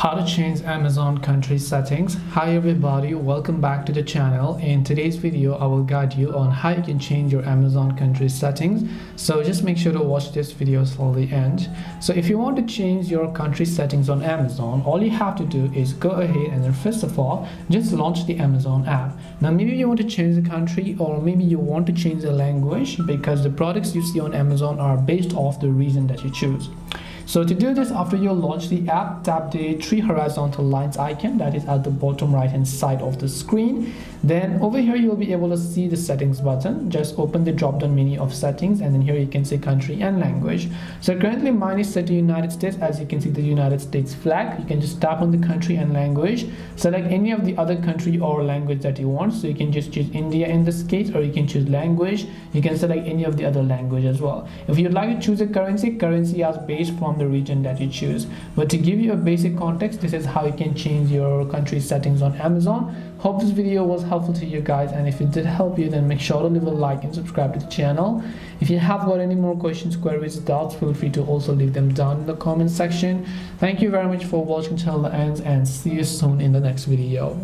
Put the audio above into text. How to change Amazon country settings. Hi everybody, welcome back to the channel. In today's video I will guide you on how you can change your Amazon country settings, so just make sure to watch this video till the end. So if you want to change your country settings on Amazon, all you have to do is go ahead and then first of all just launch the Amazon app. Now maybe you want to change the country, or maybe you want to change the language, because the products you see on Amazon are based off the region that you choose. So to do this, after you launch the app, tap the three horizontal lines icon that is at the bottom right hand side of the screen. Then over here you'll be able to see the settings button. Just open the drop down menu of settings, and then here you can see country and language. So currently mine is set to United States. As you can see the United States flag, you can just tap on the country and language, select any of the other country or language that you want. So you can just choose India in this case, or you can choose language. You can select any of the other language as well. If you'd like to choose a currency as based from the region that you choose. But to give you a basic context, this is how you can change your country settings on Amazon. Hope this video was helpful to you guys, and if it did help you, then make sure to leave a like and subscribe to the channel. If you have got any more questions, queries, doubts, feel free to also leave them down in the comment section. Thank you very much for watching till the end, and see you soon in the next video.